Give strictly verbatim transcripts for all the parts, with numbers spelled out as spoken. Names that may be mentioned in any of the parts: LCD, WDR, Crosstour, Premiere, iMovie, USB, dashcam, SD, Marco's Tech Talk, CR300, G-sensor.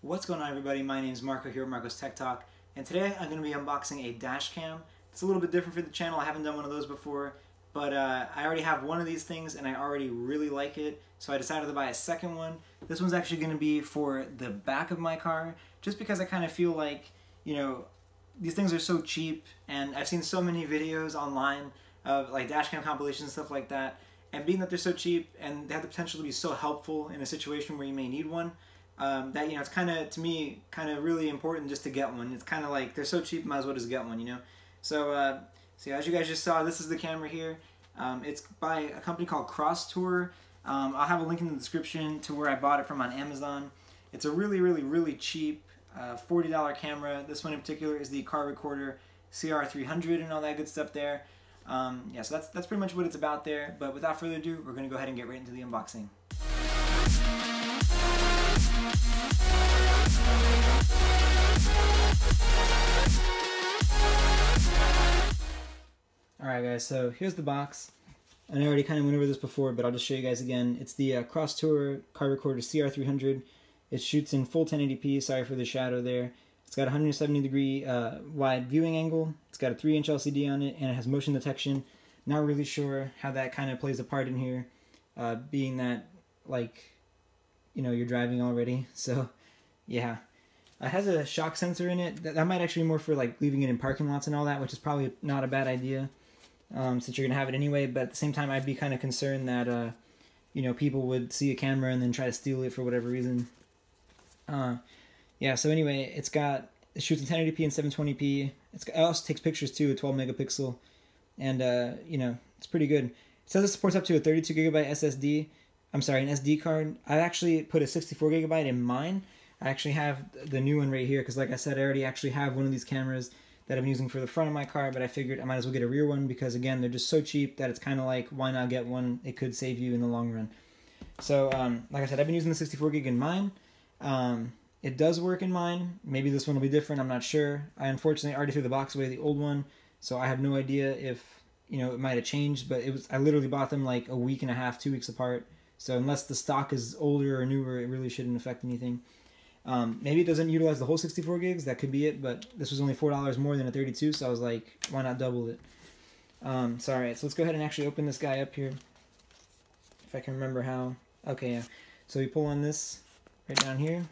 What's going on, everybody? My name is Marco here, Marco's Tech Talk, and today I'm going to be unboxing a dash cam. It's a little bit different for the channel. I haven't done one of those before, but uh, I already have one of these things and I already really like it, so I decided to buy a second one. This one's actually going to be for the back of my car, just because I kind of feel like, you know, these things are so cheap, and I've seen so many videos online of like dash cam compilations and stuff like that, and being that they're so cheap and they have the potential to be so helpful in a situation where you may need one, Um, that, you know, it's kind of, to me, kind of really important just to get one. It's kind of like, they're so cheap, might as well just get one, you know? So, uh, so yeah, as you guys just saw, this is the camera here. Um, it's by a company called Crosstour. Um, I'll have a link in the description to where I bought it from on Amazon. It's a really, really, really cheap uh, forty dollar camera. This one in particular is the car recorder C R three hundred and all that good stuff there. Um, yeah, so that's, that's pretty much what it's about there. But without further ado, we're going to go ahead and get right into the unboxing. Alright guys, so here's the box, and I already kind of went over this before, but I'll just show you guys again. It's the uh, Crosstour car recorder C R three hundred. It shoots in full ten eighty p, sorry for the shadow there. It's got a one hundred seventy degree uh, wide viewing angle, it's got a three inch L C D on it, and it has motion detection. Not really sure how that kind of plays a part in here, uh, being that, like, you know, you're driving already, so yeah. It has a shock sensor in it. That, that might actually be more for like leaving it in parking lots and all that, which is probably not a bad idea, um, since you're gonna have it anyway. But at the same time, I'd be kind of concerned that uh, you know, people would see a camera and then try to steal it for whatever reason. Uh, yeah. So anyway, it's got it shoots in ten eighty p and seven twenty p. It's got, it also takes pictures too, at twelve megapixel, and uh, you know, it's pretty good. It says it supports up to a thirty-two gigabyte S S D. I'm sorry, an S D card. I actually put a sixty-four gigabyte in mine. I actually have the new one right here, because like I said, I already actually have one of these cameras that I've been using for the front of my car, but I figured I might as well get a rear one, because again, they're just so cheap that it's kind of like, why not get one? It could save you in the long run. So um, like I said, I've been using the sixty-four gig in mine. Um, it does work in mine. Maybe this one will be different, I'm not sure. I unfortunately already threw the box away, the old one, so I have no idea if, you know, it might have changed, but it was, I literally bought them like a week and a half, two weeks apart. So unless the stock is older or newer, it really shouldn't affect anything. Um, maybe it doesn't utilize the whole sixty-four gigs, that could be it, but this was only four dollars more than a thirty-two, so I was like, why not double it? Um, so alright, so let's go ahead and actually open this guy up here, if I can remember how. Okay, yeah. So you pull on this right down here,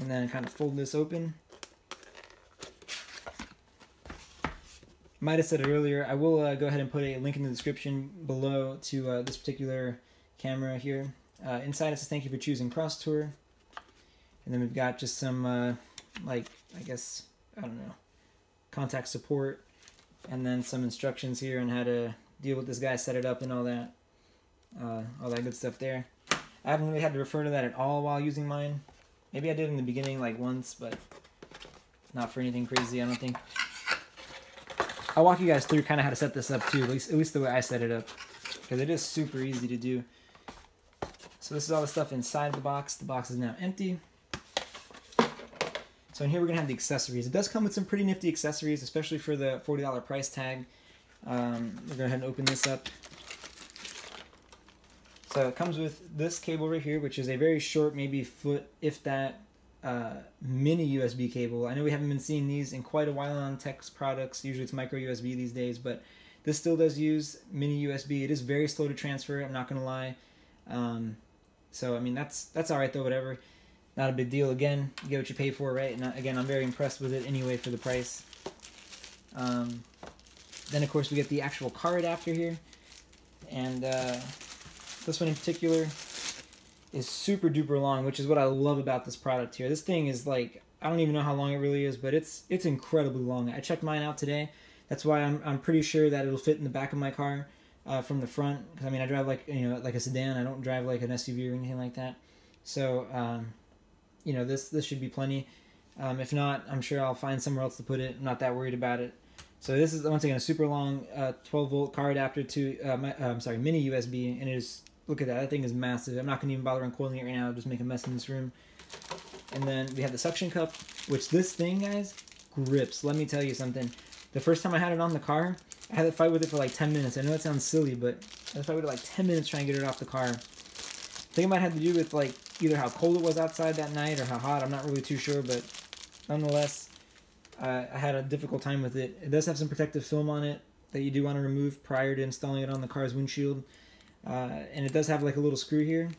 and then kind of fold this open. Might have said it earlier, I will uh, go ahead and put a link in the description below to uh, this particular camera here. Uh, inside it says, thank you for choosing Crosstour. And then we've got just some, uh, like, I guess, I don't know, contact support, and then some instructions here on how to deal with this guy, set it up, and all that, uh, all that good stuff there. I haven't really had to refer to that at all while using mine. Maybe I did in the beginning, like, once, but not for anything crazy, I don't think. I'll walk you guys through kind of how to set this up, too, at least, at least the way I set it up, because it is super easy to do. So this is all the stuff inside the box. The box is now empty. So in here we're going to have the accessories. It does come with some pretty nifty accessories, especially for the forty dollar price tag. Um, we're going to go ahead and open this up. So it comes with this cable right here, which is a very short, maybe foot, if that, uh, mini U S B cable. I know we haven't been seeing these in quite a while on Tech's products. Usually it's micro U S B these days, but this still does use mini U S B. It is very slow to transfer, I'm not going to lie. Um, so, I mean, that's, that's all right, though, whatever. Not a big deal. Again, you get what you pay for, right? And again, I'm very impressed with it anyway for the price. Um, then, of course, we get the actual car adapter here. And uh, this one in particular is super duper long, which is what I love about this product here. This thing is like, I don't even know how long it really is, but it's it's incredibly long. I checked mine out today. That's why I'm, I'm pretty sure that it'll fit in the back of my car uh, from the front. Because, I mean, I drive like, you know, like a sedan. I don't drive like an S U V or anything like that. So, um... you know, this this should be plenty. Um, if not, I'm sure I'll find somewhere else to put it. I'm not that worried about it. So this is, once again, a super long uh, twelve volt car adapter to, uh, my, uh, I'm sorry, mini U S B. And it is, look at that, that thing is massive. I'm not going to even bother uncoiling it right now. I'll just make a mess in this room. And then we have the suction cup, which this thing, guys, grips. Let me tell you something. The first time I had it on the car, I had to fight with it for like ten minutes. I know that sounds silly, but I had to fight with it like ten minutes trying to get it off the car. I think it might have to do with like either how cold it was outside that night or how hot. I'm not really too sure, but nonetheless, uh, I had a difficult time with it. It does have some protective film on it that you do want to remove prior to installing it on the car's windshield. Uh, and it does have like a little screw here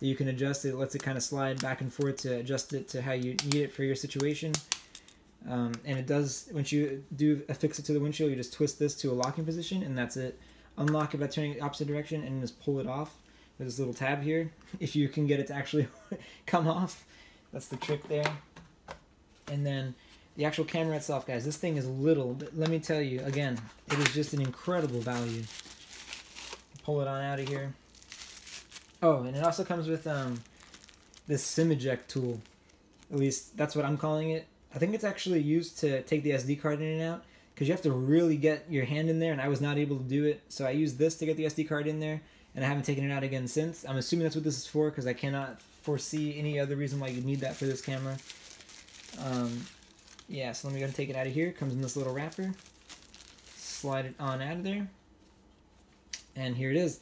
that you can adjust. It lets it kind of slide back and forth to adjust it to how you need it for your situation. Um, and it does, once you do affix it to the windshield, you just twist this to a locking position, and that's it. Unlock it by turning it opposite direction and just pull it off with this little tab here, if you can get it to actually come off. That's the trick there. And then the actual camera itself, guys, this thing is little, but let me tell you, again, it is just an incredible value. Pull it on out of here. Oh, and it also comes with um, this sim eject tool. At least that's what I'm calling it. I think it's actually used to take the S D card in and out, because you have to really get your hand in there, and I was not able to do it. So I used this to get the S D card in there, and I haven't taken it out again since. I'm assuming that's what this is for, because I cannot foresee any other reason why you'd need that for this camera. Um, yeah, so let me go and take it out of here. It comes in this little wrapper. Slide it on out of there. And here it is.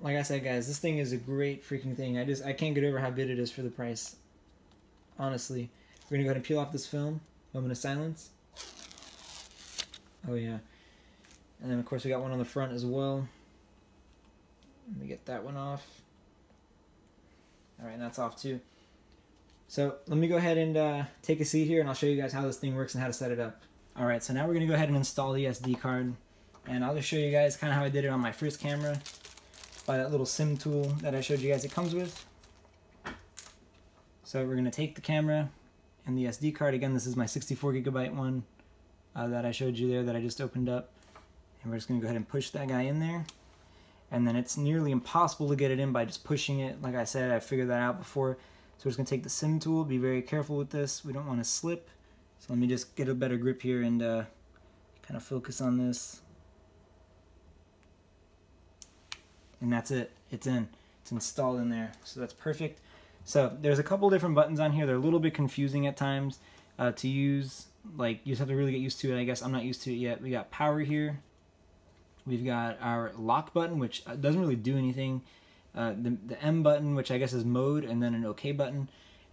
Like I said, guys, this thing is a great freaking thing. I just I can't get over how good it is for the price. Honestly. We're gonna go ahead and peel off this film. Moment of silence. Oh yeah. And then of course we got one on the front as well. Let me get that one off. Alright, and that's off too. So let me go ahead and uh, take a seat here, and I'll show you guys how this thing works and how to set it up. Alright, so now we're gonna go ahead and install the S D card. And I'll just show you guys kind of how I did it on my first camera by that little sim tool that I showed you guys it comes with. So we're gonna take the camera and the S D card. Again, this is my sixty-four gigabyte one uh, that I showed you there that I just opened up. And we're just gonna go ahead and push that guy in there. And then it's nearly impossible to get it in by just pushing it. Like I said, I figured that out before. So we're just gonna take the sim tool, be very careful with this. We don't wanna slip. So let me just get a better grip here and uh, kind of focus on this. And that's it, it's in, it's installed in there. So that's perfect. So there's a couple different buttons on here. They're a little bit confusing at times uh, to use. Like, you just have to really get used to it, I guess. I'm not used to it yet. We got power here. We've got our lock button, which doesn't really do anything. Uh, the, the M button, which I guess is mode, and then an OK button.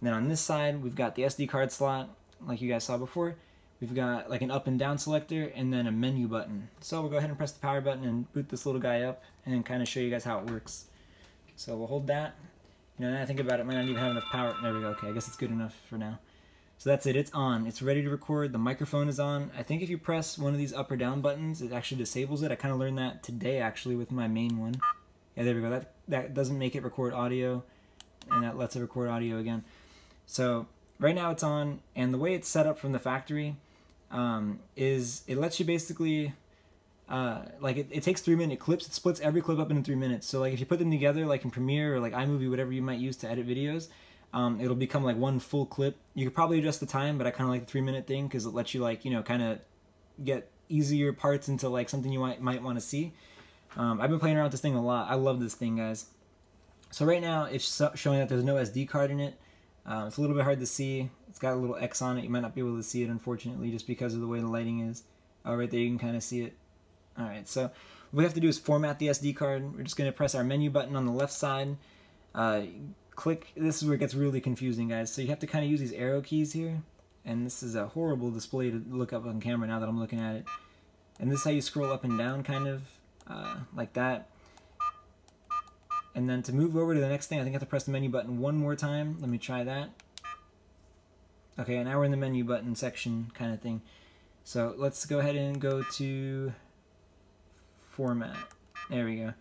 And then on this side, we've got the S D card slot, like you guys saw before. We've got like an up and down selector, and then a menu button. So we'll go ahead and press the power button and boot this little guy up and kind of show you guys how it works. So we'll hold that. You know, now I think about it, might not even have enough power. There we go. Okay, I guess it's good enough for now. So that's it. It's on. It's ready to record. The microphone is on. I think if you press one of these up or down buttons, it actually disables it. I kind of learned that today, actually, with my main one. Yeah, there we go. That, that doesn't make it record audio, and that lets it record audio again. So right now it's on, and the way it's set up from the factory um, is it lets you basically... Uh, like it, it takes three minute clips. It splits every clip up into three minutes. So like if you put them together, like in Premiere or like iMovie, whatever you might use to edit videos, um, it'll become like one full clip. You could probably adjust the time, but I kind of like the three minute thing because it lets you like, you know, kind of get easier parts into like something you might, might want to see. Um, I've been playing around with this thing a lot. I love this thing, guys. So right now it's showing that there's no S D card in it. Uh, it's a little bit hard to see. It's got a little X on it. You might not be able to see it, unfortunately, just because of the way the lighting is. Oh, right there you can kind of see it. Alright, so what we have to do is format the S D card. We're just going to press our menu button on the left side. Uh, click, this is where it gets really confusing, guys. So you have to kind of use these arrow keys here. And this is a horrible display to look up on camera now that I'm looking at it. And this is how you scroll up and down, kind of, uh, like that. And then to move over to the next thing, I think I have to press the menu button one more time. Let me try that. Okay, and now we're in the menu button section kind of thing. So let's go ahead and go to... format. There we go.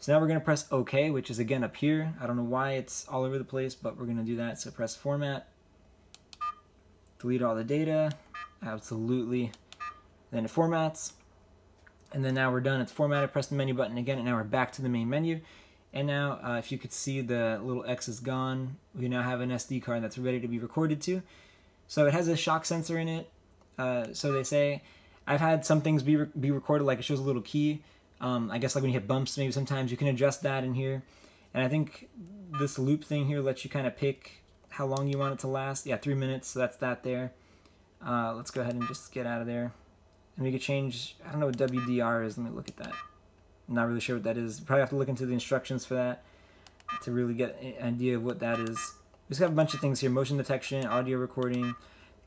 So now we're going to press OK, which is again up here. I don't know why it's all over the place, but we're going to do that. So press format, delete all the data, absolutely. Then it formats, and then now we're done. It's formatted. Press the menu button again, and now we're back to the main menu. And now, uh, if you could see, the little X is gone. We now have an S D card that's ready to be recorded to. So it has a shock sensor in it. Uh, so they say. I've had some things be, re be recorded, like it shows a little key. Um, I guess like when you hit bumps, maybe sometimes you can adjust that in here. And I think this loop thing here lets you kind of pick how long you want it to last. Yeah, three minutes, so that's that there. Uh, let's go ahead and just get out of there. And we could change, I don't know what W D R is, let me look at that. I'm not really sure what that is. Probably have to look into the instructions for that. to really get an idea of what that is. We just have a bunch of things here: motion detection, audio recording,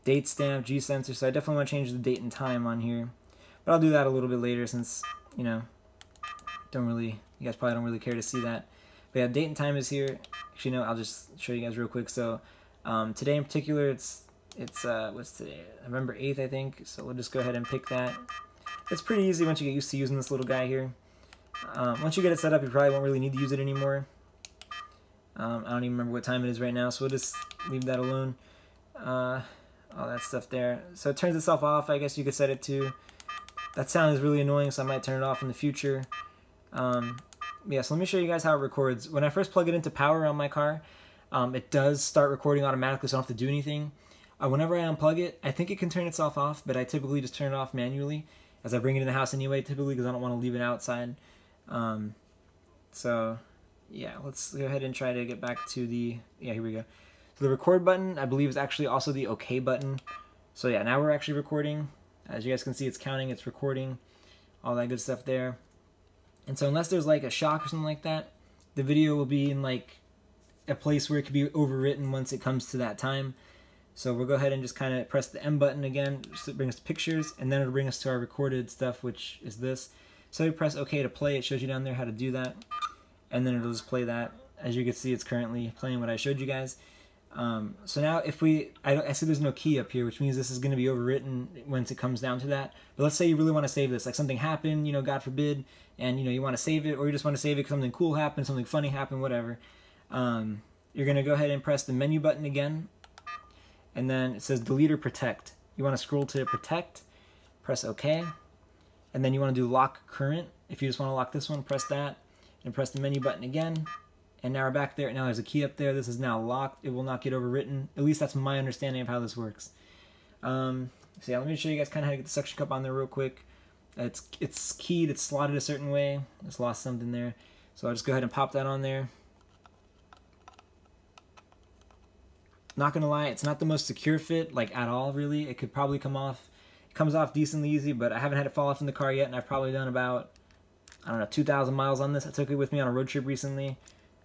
date stamp, G sensor. So I definitely want to change the date and time on here, but I'll do that a little bit later, since, you know, don't really, you guys probably don't really care to see that. But yeah, date and time is here. Actually, no, I'll just show you guys real quick. So um, today in particular, it's it's uh, what's today? November eighth, I think. So we'll just go ahead and pick that. It's pretty easy once you get used to using this little guy here. Um, once you get it set up, you probably won't really need to use it anymore. Um, I don't even remember what time it is right now, so we'll just leave that alone. Uh, all that stuff there. So it turns itself off. I guess you could set it to. That sound is really annoying, so I might turn it off in the future. Um, yeah, so let me show you guys how it records. When I first plug it into power on my car, um, it does start recording automatically, so I don't have to do anything. Uh, whenever I unplug it, I think it can turn itself off, but I typically just turn it off manually as I bring it in the house anyway, typically, because I don't want to leave it outside. Um, so, yeah, let's go ahead and try to get back to the, yeah, here we go. So the record button, I believe, is actually also the OK button. So yeah, now we're actually recording. As you guys can see, it's counting, it's recording, all that good stuff there. And so unless there's like a shock or something like that, the video will be in like a place where it could be overwritten once it comes to that time. So we'll go ahead and just kind of press the M button again, so it brings us to pictures, and then it'll bring us to our recorded stuff, which is this. So we press OK to play. It shows you down there how to do that, and then it'll just play that. As you can see, it's currently playing what I showed you guys. Um, so now if we, I, I see there's no key up here, which means this is going to be overwritten once it comes down to that. But let's say you really want to save this, like something happened, you know, God forbid, and you know, you want to save it, or you just want to save it because something cool happened, something funny happened, whatever. Um, you're going to go ahead and press the menu button again, and then it says delete or protect. You want to scroll to protect, press OK, and then you want to do lock current. If you just want to lock this one, press that, and press the menu button again. And now we're back there. Now there's a key up there. This is now locked. It will not get overwritten. At least that's my understanding of how this works. Um, so yeah, let me show you guys kind of how to get the suction cup on there real quick. It's it's keyed. It's slotted a certain way. It's lost something there. So I'll just go ahead and pop that on there. Not gonna lie, it's not the most secure fit, like at all, really. It could probably come off. It comes off decently easy, but I haven't had it fall off in the car yet, and I've probably done about, I don't know, two thousand miles on this. I took it with me on a road trip recently.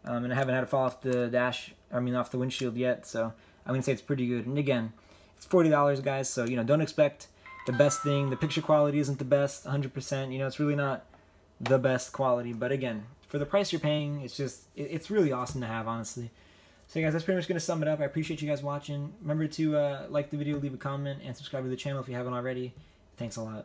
Um, and I haven't had it fall off the dash, I mean off the windshield yet, so I'm going to say it's pretty good. And again, it's forty dollars, guys, so, you know, don't expect the best thing. The picture quality isn't the best, one hundred percent. You know, it's really not the best quality, but again, for the price you're paying, it's just, it, it's really awesome to have, honestly. So, guys, that's pretty much going to sum it up. I appreciate you guys watching. Remember to uh, like the video, leave a comment, and subscribe to the channel if you haven't already. Thanks a lot.